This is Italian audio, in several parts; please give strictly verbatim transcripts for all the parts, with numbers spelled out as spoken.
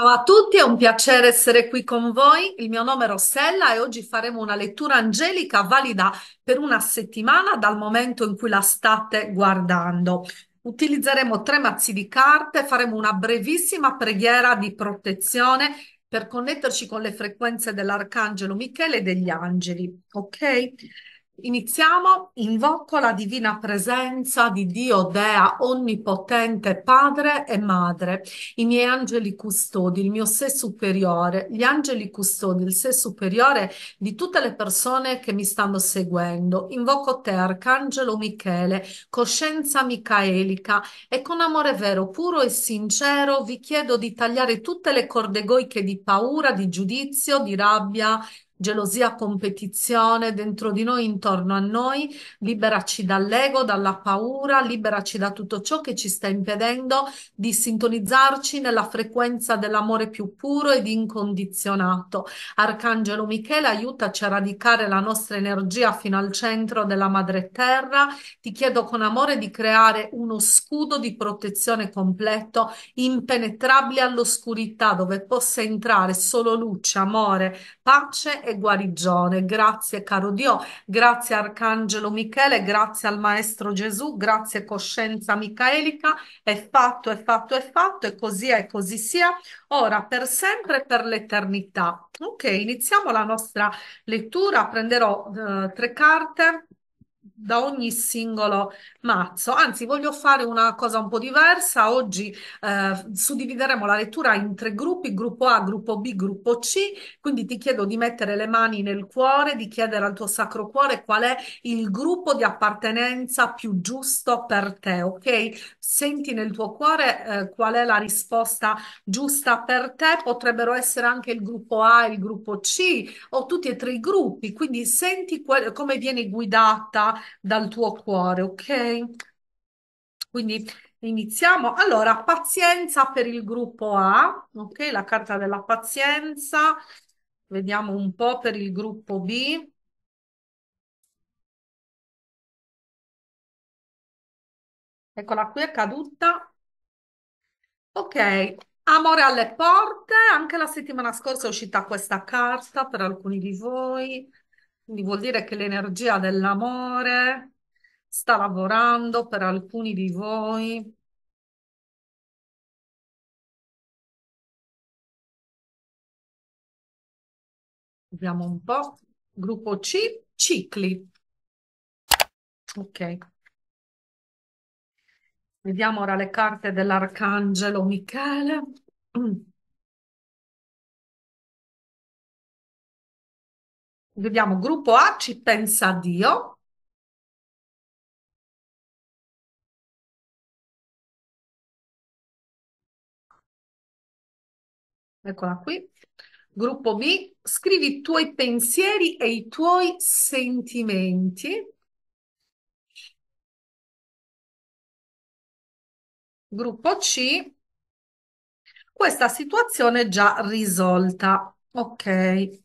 Ciao a tutti, è un piacere essere qui con voi. Il mio nome è Rossella e oggi faremo una lettura angelica valida per una settimana dal momento in cui la state guardando. Utilizzeremo tre mazzi di carte, faremo una brevissima preghiera di protezione per connetterci con le frequenze dell'Arcangelo Michele e degli angeli. Ok? Iniziamo. Invoco la divina presenza di Dio Dea, onnipotente Padre e Madre, i miei angeli custodi, il mio sé superiore, gli angeli custodi, il sé superiore di tutte le persone che mi stanno seguendo. Invoco te, Arcangelo Michele, coscienza micaelica, e con amore vero, puro e sincero vi chiedo di tagliare tutte le corde egoiche di paura, di giudizio, di rabbia, gelosia, competizione dentro di noi, intorno a noi. Liberaci dall'ego, dalla paura, liberaci da tutto ciò che ci sta impedendo di sintonizzarci nella frequenza dell'amore più puro ed incondizionato. Arcangelo Michele, aiutaci a radicare la nostra energia fino al centro della madre terra. Ti chiedo con amore di creare uno scudo di protezione completo, impenetrabile all'oscurità, dove possa entrare solo luce, amore, pace e guarigione. Grazie caro Dio, grazie Arcangelo Michele, grazie al Maestro Gesù, grazie Coscienza Micaelica. È fatto, è fatto, è fatto, e così è, così sia, ora per sempre e per l'eternità. Ok, iniziamo la nostra lettura. Prenderò eh, tre carte da ogni singolo mazzo. Anzi, voglio fare una cosa un po' diversa oggi. Eh, suddivideremo la lettura in tre gruppi: gruppo A, gruppo B, gruppo C. Quindi ti chiedo di mettere le mani nel cuore, di chiedere al tuo sacro cuore qual è il gruppo di appartenenza più giusto per te, ok? Senti nel tuo cuore eh, qual è la risposta giusta per te. Potrebbero essere anche il gruppo A e il gruppo C, o tutti e tre i gruppi, quindi senti come viene guidata dal tuo cuore, ok? Quindi iniziamo. Allora, pazienza per il gruppo A, ok? La carta della pazienza. Vediamo un po' per il gruppo B. Eccola qui, è caduta. Ok, amore alle porte. Anche la settimana scorsa è uscita questa carta per alcuni di voi. Quindi vuol dire che l'energia dell'amore sta lavorando per alcuni di voi. Vediamo un po'. Gruppo C, cicli. Ok. Vediamo ora le carte dell'Arcangelo Michele. Vediamo, gruppo A, ci pensa Dio. Eccola qui. Gruppo B, scrivi i tuoi pensieri e i tuoi sentimenti. Gruppo C, questa situazione è già risolta. Ok.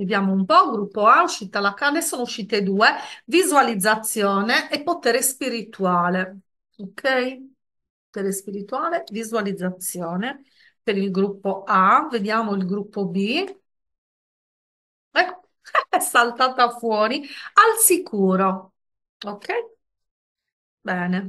Vediamo un po', gruppo A, uscita la carta, ne sono uscite due, visualizzazione e potere spirituale, ok? Potere spirituale, visualizzazione per il gruppo A. Vediamo il gruppo B. Ecco, è saltata fuori, al sicuro, ok? Bene.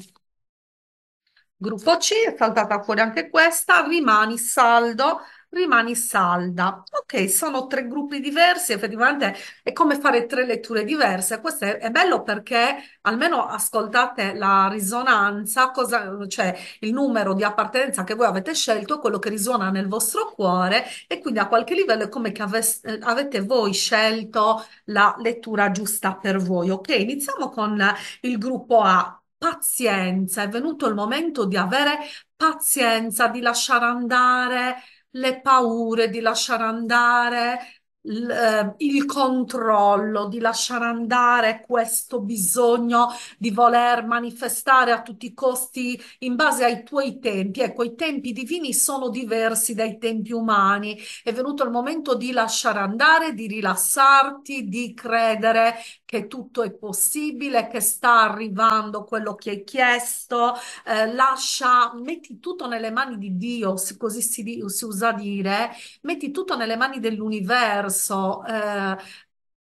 Gruppo C, è saltata fuori anche questa, rimani saldo, rimani salda. Ok, sono tre gruppi diversi, effettivamente è come fare tre letture diverse. Questo è, è bello perché almeno ascoltate la risonanza, cosa, cioè il numero di appartenenza che voi avete scelto, quello che risuona nel vostro cuore, e quindi a qualche livello è come che ave, avete voi scelto la lettura giusta per voi. Ok, iniziamo con il gruppo A. Pazienza, è venuto il momento di avere pazienza, di lasciare andare le paure, di lasciare andare l- il controllo, di lasciare andare questo bisogno di voler manifestare a tutti i costi in base ai tuoi tempi. Ecco, i tempi divini sono diversi dai tempi umani. È venuto il momento di lasciare andare, di rilassarti, di credere che tutto è possibile, che sta arrivando quello che hai chiesto. Eh, lascia, metti tutto nelle mani di Dio, così si, si usa dire, metti tutto nelle mani dell'universo, eh,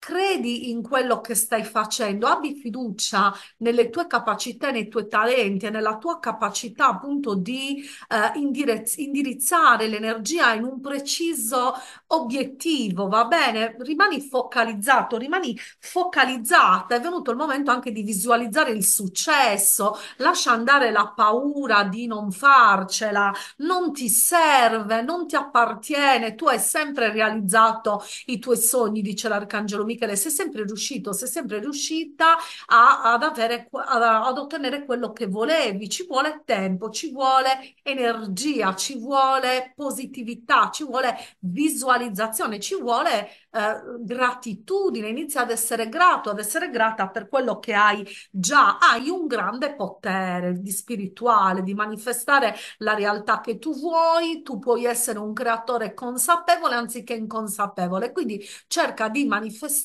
credi in quello che stai facendo, abbi fiducia nelle tue capacità, nei tuoi talenti e nella tua capacità appunto di eh, indirezz- indirizzare l'energia in un preciso obiettivo, va bene? Rimani focalizzato, rimani focalizzata. È venuto il momento anche di visualizzare il successo, lascia andare la paura di non farcela, non ti serve, non ti appartiene, tu hai sempre realizzato i tuoi sogni, dice l'Arcangelo Michele, sei sempre riuscito, sei sempre riuscita a, ad avere, a, ad ottenere quello che volevi. Ci vuole tempo, ci vuole energia, ci vuole positività, ci vuole visualizzazione, ci vuole eh, gratitudine. Inizia ad essere grato, ad essere grata per quello che hai già. Hai un grande potere di spirituale, di manifestare la realtà che tu vuoi. Tu puoi essere un creatore consapevole anziché inconsapevole, quindi cerca di manifestare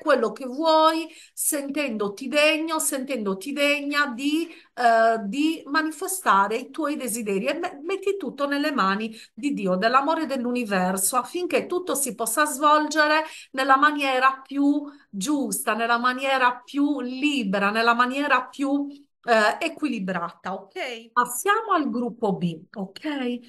quello che vuoi, sentendoti degno, sentendoti degna di, eh, di manifestare i tuoi desideri, e me- metti tutto nelle mani di Dio, dell'amore dell'universo, affinché tutto si possa svolgere nella maniera più giusta, nella maniera più libera, nella maniera più Eh, equilibrata, ok? Passiamo al gruppo B, ok? Eh,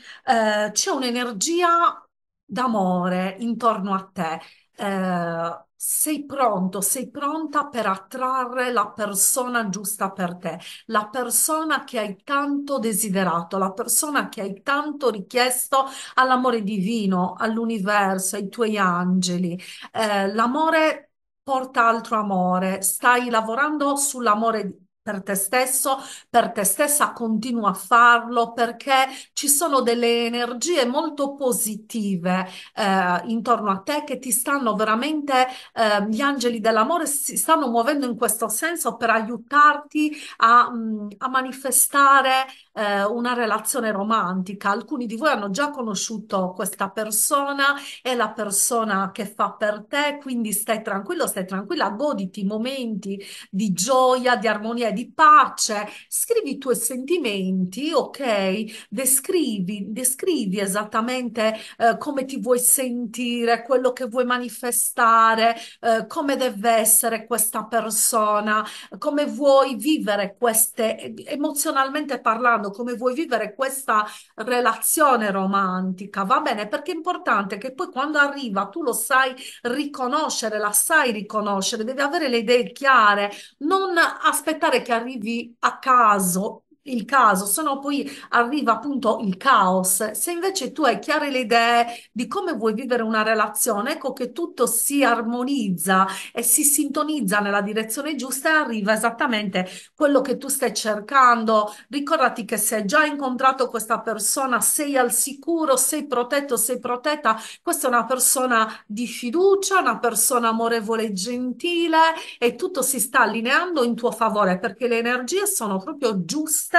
c'è un'energia d'amore intorno a te. Eh, sei pronto, sei pronta per attrarre la persona giusta per te, la persona che hai tanto desiderato, la persona che hai tanto richiesto all'amore divino, all'universo, ai tuoi angeli. Eh, l'amore porta altro amore, stai lavorando sull'amore di per te stesso, per te stessa, continua a farlo, perché ci sono delle energie molto positive eh, intorno a te che ti stanno veramente, eh, gli angeli dell'amore si stanno muovendo in questo senso per aiutarti a, mh, a manifestare eh, una relazione romantica. Alcuni di voi hanno già conosciuto questa persona, è la persona che fa per te, quindi stai tranquillo, stai tranquilla, goditi i momenti di gioia, di armonia, di pace. Scrivi i tuoi sentimenti, ok? Descrivi, descrivi esattamente eh, come ti vuoi sentire, quello che vuoi manifestare, eh, come deve essere questa persona, come vuoi vivere queste, emozionalmente parlando, come vuoi vivere questa relazione romantica, va bene? Perché è importante che poi quando arriva tu lo sai riconoscere, la sai riconoscere, devi avere le idee chiare, non aspettare che arrivi a caso il caso, sennò poi arriva appunto il caos. Se invece tu hai chiare le idee di come vuoi vivere una relazione, ecco che tutto si armonizza e si sintonizza nella direzione giusta e arriva esattamente quello che tu stai cercando. Ricordati che se hai già incontrato questa persona, sei al sicuro, sei protetto, sei protetta. Questa è una persona di fiducia, una persona amorevole e gentile, e tutto si sta allineando in tuo favore perché le energie sono proprio giuste.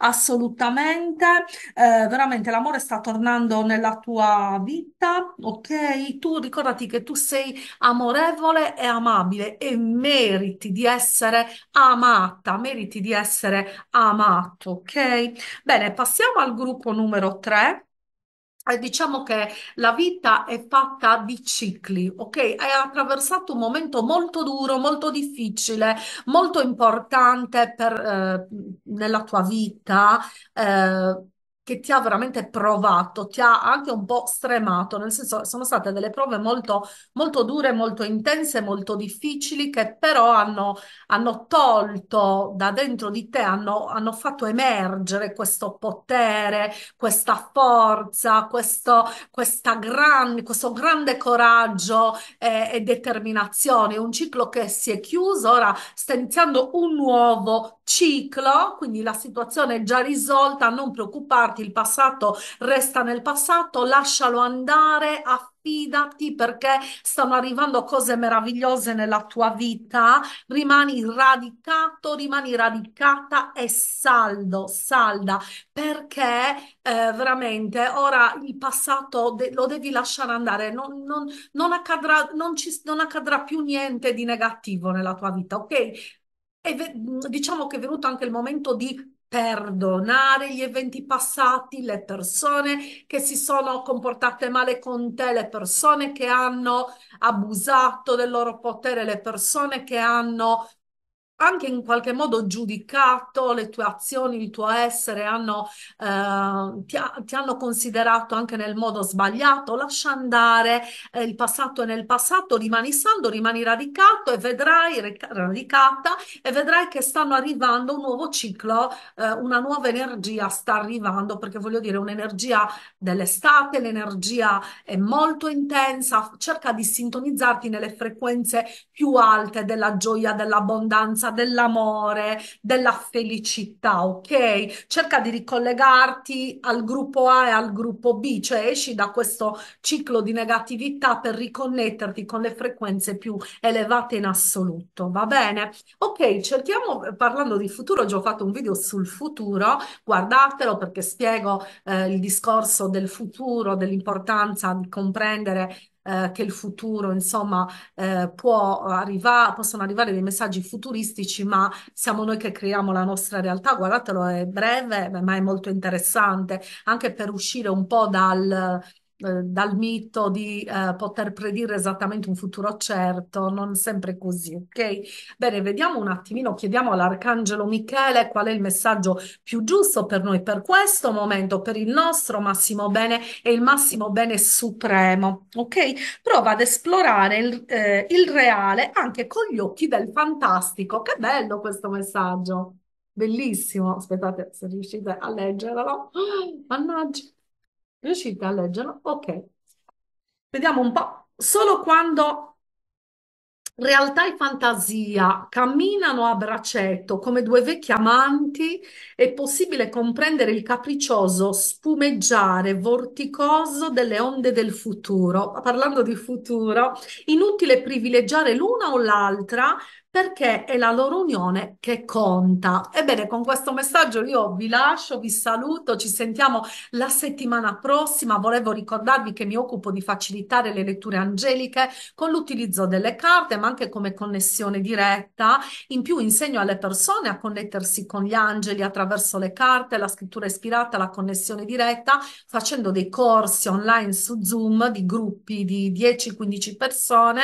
Assolutamente, eh, veramente l'amore sta tornando nella tua vita, ok? Tu ricordati che tu sei amorevole e amabile e meriti di essere amata, meriti di essere amato, ok? Bene, passiamo al gruppo numero tre. Diciamo che la vita è fatta di cicli, ok? Hai attraversato un momento molto duro, molto difficile, molto importante per, eh, nella tua vita, eh, che ti ha veramente provato, ti ha anche un po' stremato, nel senso sono state delle prove molto, molto dure, molto intense, molto difficili, che però hanno, hanno tolto da dentro di te, hanno, hanno fatto emergere questo potere, questa forza, questo, questa gran, questo grande coraggio eh, e determinazione. Un ciclo che si è chiuso, ora sta iniziando un nuovo ciclo, quindi la situazione è già risolta, non preoccuparti, il passato resta nel passato, lascialo andare, affidati perché stanno arrivando cose meravigliose nella tua vita, rimani radicato, rimani radicata e saldo, salda, perché eh, veramente ora il passato de lo devi lasciare andare, non, non, non, accadrà, non, ci, non accadrà più niente di negativo nella tua vita, ok? E diciamo che è venuto anche il momento di perdonare gli eventi passati, le persone che si sono comportate male con te, le persone che hanno abusato del loro potere, le persone che hanno anche in qualche modo giudicato le tue azioni, il tuo essere, hanno, eh, ti, ha, ti hanno considerato anche nel modo sbagliato. Lascia andare, eh, il passato è nel passato, rimani saldo, rimani radicato e vedrai, radicata, e vedrai che stanno arrivando un nuovo ciclo, eh, una nuova energia sta arrivando, perché voglio dire un'energia dell'estate, l'energia è molto intensa, cerca di sintonizzarti nelle frequenze più alte della gioia, dell'abbondanza, dell'amore, della felicità, ok? Cerca di ricollegarti al gruppo A e al gruppo B, cioè esci da questo ciclo di negatività per riconnetterti con le frequenze più elevate in assoluto, va bene? Ok, cerchiamo, parlando di futuro, già ho fatto un video sul futuro, guardatelo perché spiego eh, il discorso del futuro, dell'importanza di comprendere che il futuro, insomma, eh, può arrivare, possono arrivare dei messaggi futuristici, ma siamo noi che creiamo la nostra realtà. Guardatelo, è breve, ma è molto interessante, anche per uscire un po' dal, eh, dal mito di eh, poter predire esattamente un futuro certo, non sempre così, ok? Bene, vediamo un attimino, chiediamo all'Arcangelo Michele qual è il messaggio più giusto per noi, per questo momento, per il nostro massimo bene e il massimo bene supremo, ok? Prova ad esplorare il, eh, il reale anche con gli occhi del fantastico. Che bello questo messaggio, bellissimo, aspettate se riuscite a leggerlo, mannaggia. Riuscite a leggerlo? Ok. Vediamo un po'. Solo quando realtà e fantasia camminano a braccetto come due vecchi amanti è possibile comprendere il capriccioso spumeggiare vorticoso delle onde del futuro. Parlando di futuro, inutile privilegiare l'una o l'altra, perché è la loro unione che conta. Ebbene, con questo messaggio io vi lascio, vi saluto, ci sentiamo la settimana prossima. Volevo ricordarvi che mi occupo di facilitare le letture angeliche con l'utilizzo delle carte, ma anche come connessione diretta. In più insegno alle persone a connettersi con gli angeli attraverso le carte, la scrittura ispirata, la connessione diretta, facendo dei corsi online su Zoom di gruppi di dieci quindici persone,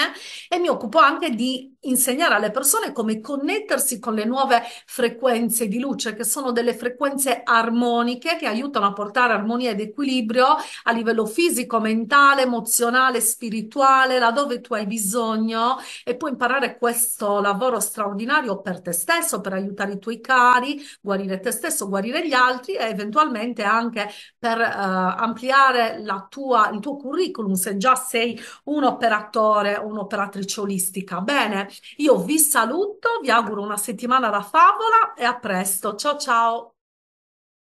e mi occupo anche di insegnare alle persone come connettersi con le nuove frequenze di luce, che sono delle frequenze armoniche che aiutano a portare armonia ed equilibrio a livello fisico, mentale, emozionale, spirituale, laddove tu hai bisogno, e puoi imparare questo lavoro straordinario per te stesso, per aiutare i tuoi cari, guarire te stesso, guarire gli altri, e eventualmente anche per eh, ampliare la tua, il tuo curriculum, se già sei un operatore o un'operatrice olistica. Bene, io vi saluto, vi auguro una settimana da favola e a presto. Ciao ciao!